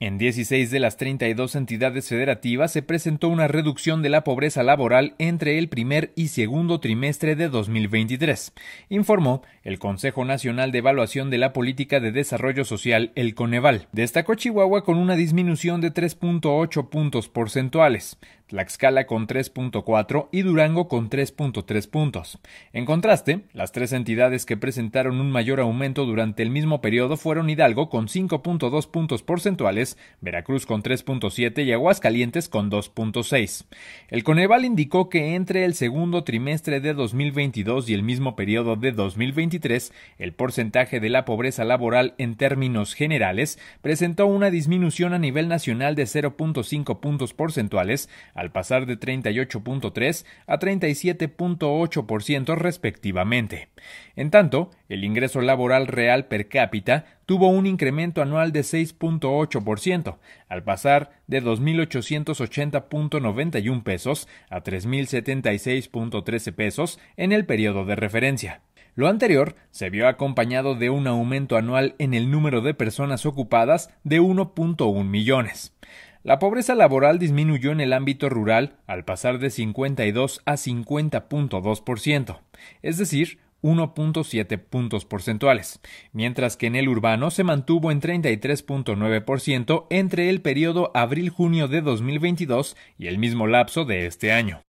En 16 de las 32 entidades federativas se presentó una reducción de la pobreza laboral entre el primer y segundo trimestre de 2023, informó el Consejo Nacional de Evaluación de la Política de Desarrollo Social, el Coneval. Destacó Chihuahua con una disminución de 3.8 puntos porcentuales, Tlaxcala con 3.4 y Durango con 3.3 puntos. En contraste, las tres entidades que presentaron un mayor aumento durante el mismo periodo fueron Hidalgo con 5.2 puntos porcentuales, Veracruz con 3.7 y Aguascalientes con 2.6. El Coneval indicó que entre el segundo trimestre de 2022 y el mismo periodo de 2023, el porcentaje de la pobreza laboral en términos generales presentó una disminución a nivel nacional de 0.5 puntos porcentuales, al pasar de 38.3 a 37.8% respectivamente. En tanto, el ingreso laboral real per cápita tuvo un incremento anual de 6.8%, al pasar de 2.880.91 pesos a 3.076.13 pesos en el periodo de referencia. Lo anterior se vio acompañado de un aumento anual en el número de personas ocupadas de 1.1 millones. La pobreza laboral disminuyó en el ámbito rural al pasar de 52 a 50.2%, es decir, 1.7 puntos porcentuales, mientras que en el urbano se mantuvo en 33.9% entre el periodo abril-junio de 2022 y el mismo lapso de este año.